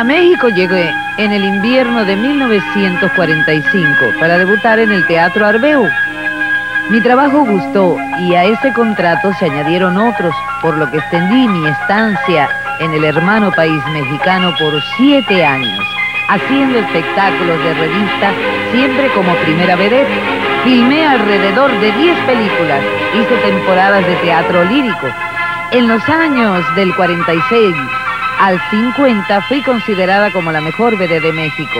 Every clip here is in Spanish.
A México llegué en el invierno de 1945 para debutar en el Teatro Arbeu. Mi trabajo gustó y a ese contrato se añadieron otros, por lo que extendí mi estancia en el hermano país mexicano por 7 años, haciendo espectáculos de revista, siempre como primera vedette. Filmé alrededor de 10 películas, hice temporadas de teatro lírico. En los años del 46 al 50 fui considerada como la mejor vedette de México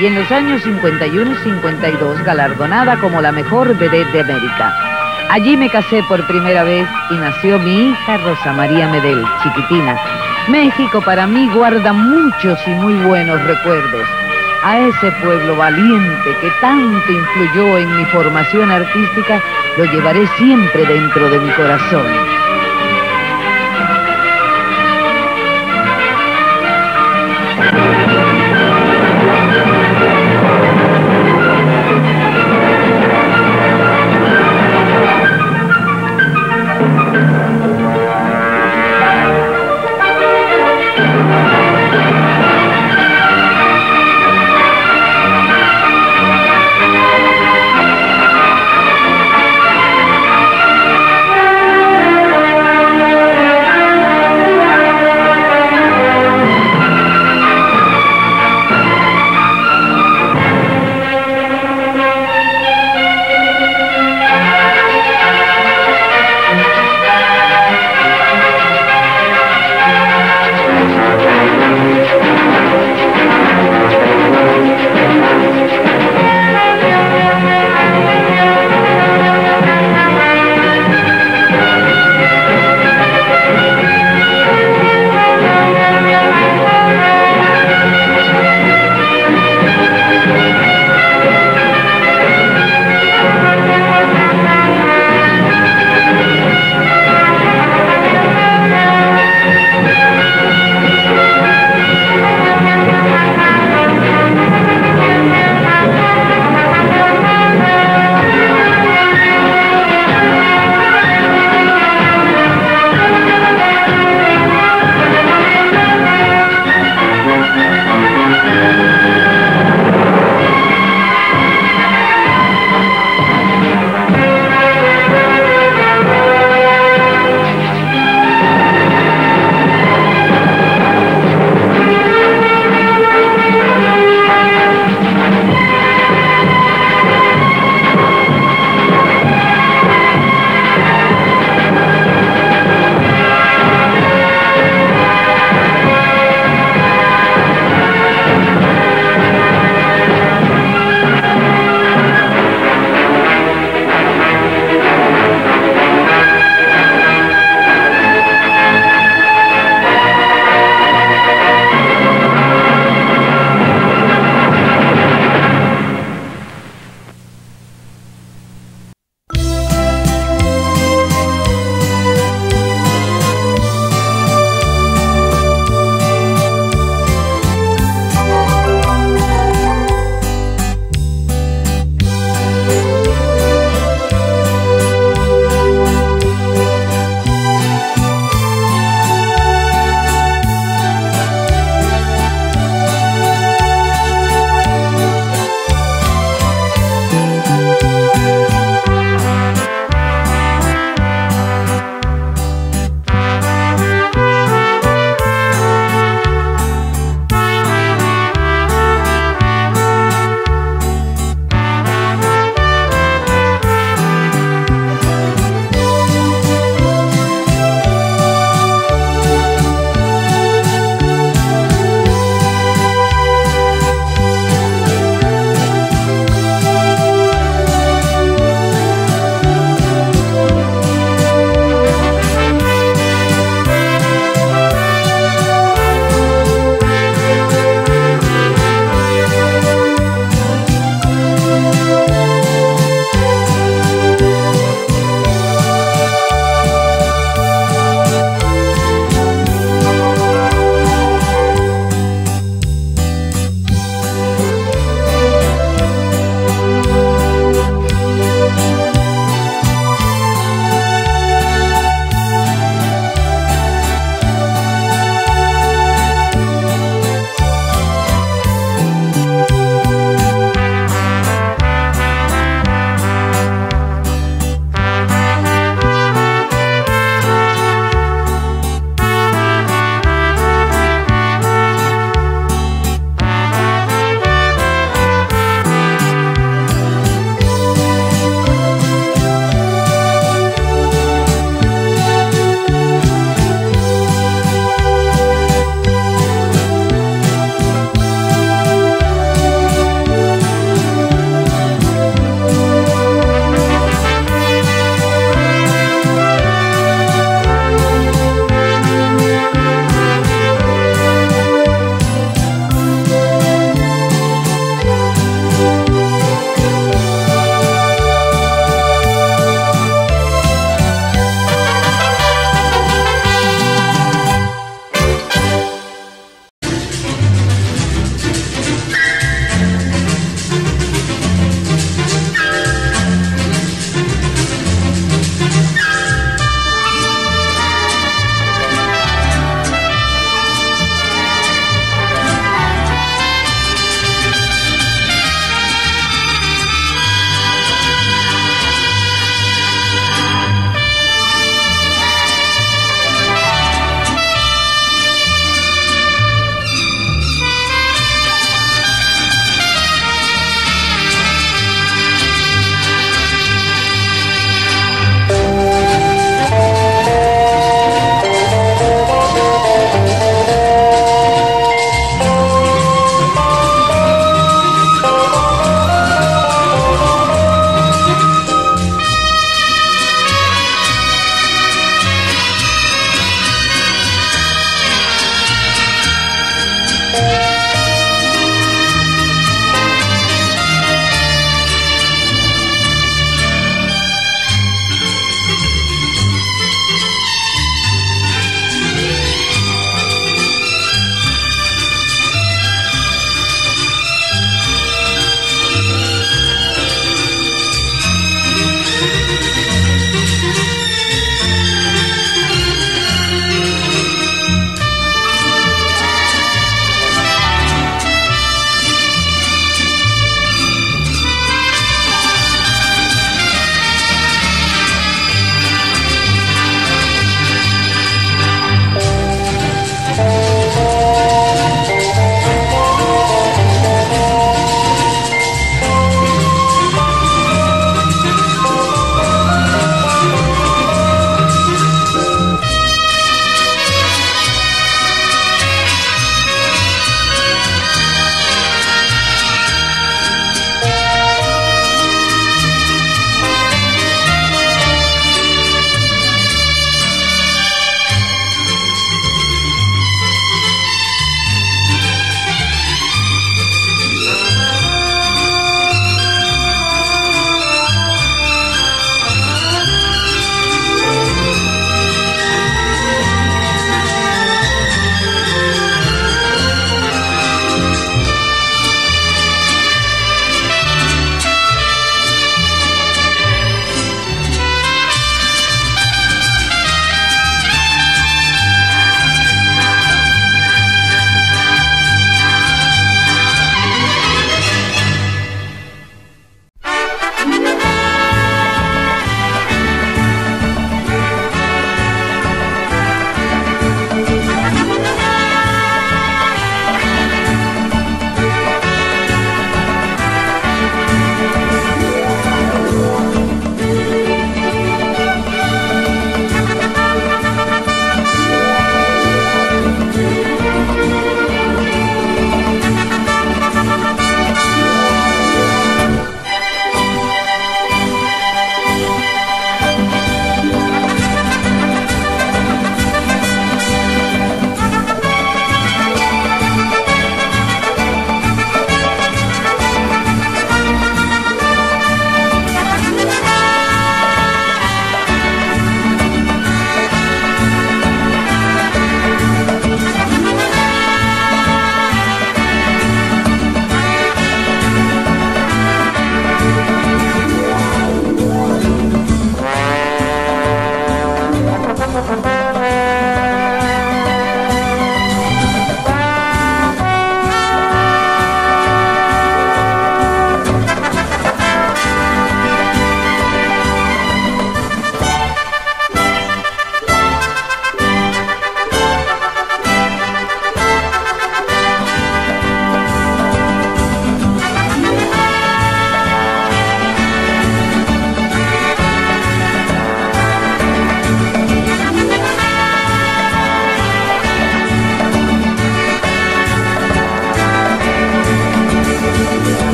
y en los años 51 y 52 galardonada como la mejor vedette de América. Allí me casé por primera vez y nació mi hija Rosa María Medel, chiquitina. México para mí guarda muchos y muy buenos recuerdos. A ese pueblo valiente que tanto influyó en mi formación artística, lo llevaré siempre dentro de mi corazón.